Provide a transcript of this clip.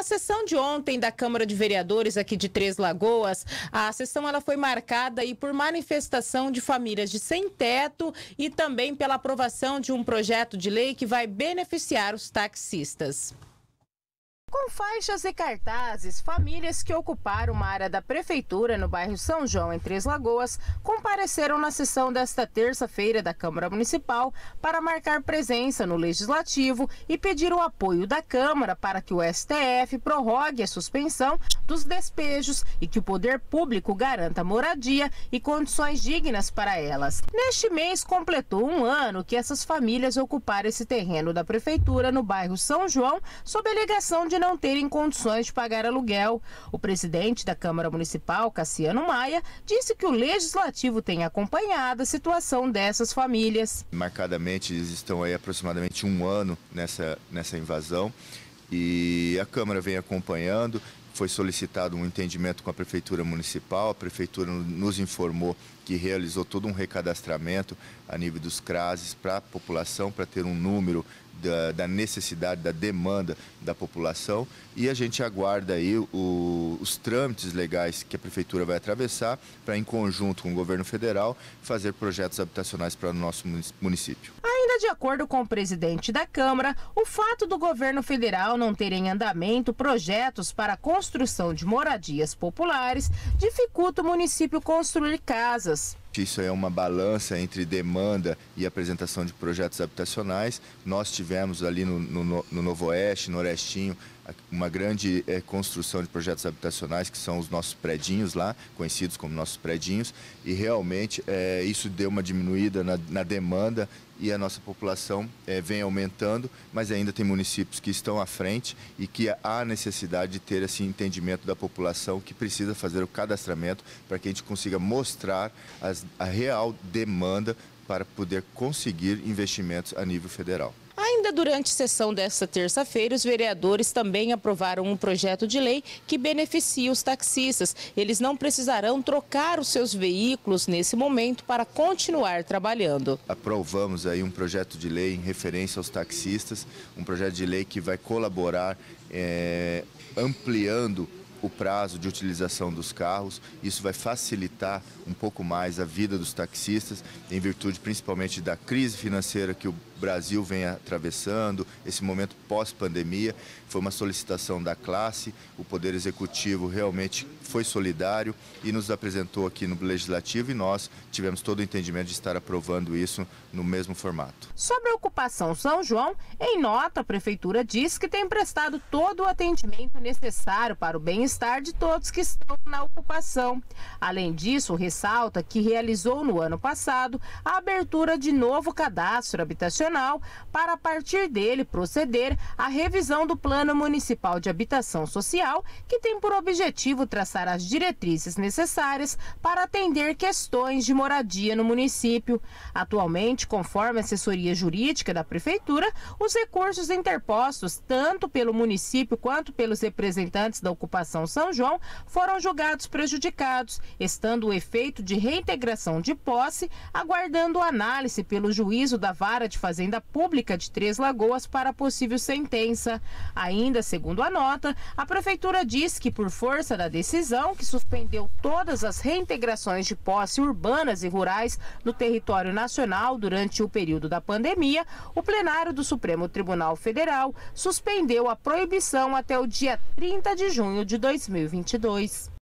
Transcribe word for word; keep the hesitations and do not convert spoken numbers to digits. Na sessão de ontem da Câmara de Vereadores aqui de Três Lagoas, a sessão ela foi marcada aí por manifestação de famílias de sem-teto e também pela aprovação de um projeto de lei que vai beneficiar os taxistas. Com faixas e cartazes, famílias que ocuparam uma área da prefeitura no bairro São João, em Três Lagoas, compareceram na sessão desta terça-feira da Câmara Municipal para marcar presença no Legislativo e pedir o apoio da Câmara para que o S T F prorrogue a suspensão dos despejos e que o poder público garanta moradia e condições dignas para elas. Neste mês, completou um ano que essas famílias ocuparam esse terreno da prefeitura no bairro São João, sob a alegação de não terem condições de pagar aluguel. O presidente da Câmara Municipal, Cassiano Maia, disse que o Legislativo tem acompanhado a situação dessas famílias. Marcadamente, eles estão aí aproximadamente um ano nessa, nessa invasão e a Câmara vem acompanhando. Foi solicitado um entendimento com a Prefeitura Municipal, a Prefeitura nos informou que realizou todo um recadastramento a nível dos CRAS para a população, para ter um número da, da necessidade, da demanda da população, e a gente aguarda aí o, os trâmites legais que a Prefeitura vai atravessar para, em conjunto com o Governo Federal, fazer projetos habitacionais para o nosso município. De acordo com o presidente da Câmara, o fato do governo federal não ter em andamento projetos para a construção de moradias populares dificulta o município construir casas. Isso é uma balança entre demanda e apresentação de projetos habitacionais. Nós tivemos ali no, no, no Novo Oeste, no Nordestinho, uma grande é, construção de projetos habitacionais, que são os nossos predinhos lá, conhecidos como nossos predinhos, e realmente é, isso deu uma diminuída na, na demanda e a nossa população é, vem aumentando, mas ainda tem municípios que estão à frente e que há necessidade de ter esse entendimento da população que precisa fazer o cadastramento para que a gente consiga mostrar as a real demanda para poder conseguir investimentos a nível federal. Ainda durante a sessão desta terça-feira, os vereadores também aprovaram um projeto de lei que beneficia os taxistas. Eles não precisarão trocar os seus veículos nesse momento para continuar trabalhando. Aprovamos aí um projeto de lei em referência aos taxistas, um projeto de lei que vai colaborar, é, ampliando o prazo de utilização dos carros. Isso vai facilitar um pouco mais a vida dos taxistas, em virtude principalmente da crise financeira que o Brasil vem atravessando, esse momento pós-pandemia. Foi uma solicitação da classe, o Poder Executivo realmente foi solidário e nos apresentou aqui no Legislativo, e nós tivemos todo o entendimento de estar aprovando isso no mesmo formato. Sobre a ocupação São João, em nota, a Prefeitura diz que tem prestado todo o atendimento necessário para o bem-estar de todos que estão na ocupação. Além disso, ressalta que realizou no ano passado a abertura de novo cadastro habitacional para, a partir dele, proceder à revisão do Plano Municipal de Habitação Social, que tem por objetivo traçar as diretrizes necessárias para atender questões de moradia no município. Atualmente, conforme a assessoria jurídica da Prefeitura, os recursos interpostos tanto pelo município quanto pelos representantes da ocupação São João foram julgados prejudicados, estando o efeito de reintegração de posse, aguardando análise pelo juízo da vara de fazenda Fazenda Pública de Três Lagoas para possível sentença. Ainda, segundo a nota, a Prefeitura diz que, por força da decisão que suspendeu todas as reintegrações de posse urbanas e rurais no território nacional durante o período da pandemia, o plenário do Supremo Tribunal Federal suspendeu a proibição até o dia trinta de junho de dois mil e vinte e dois.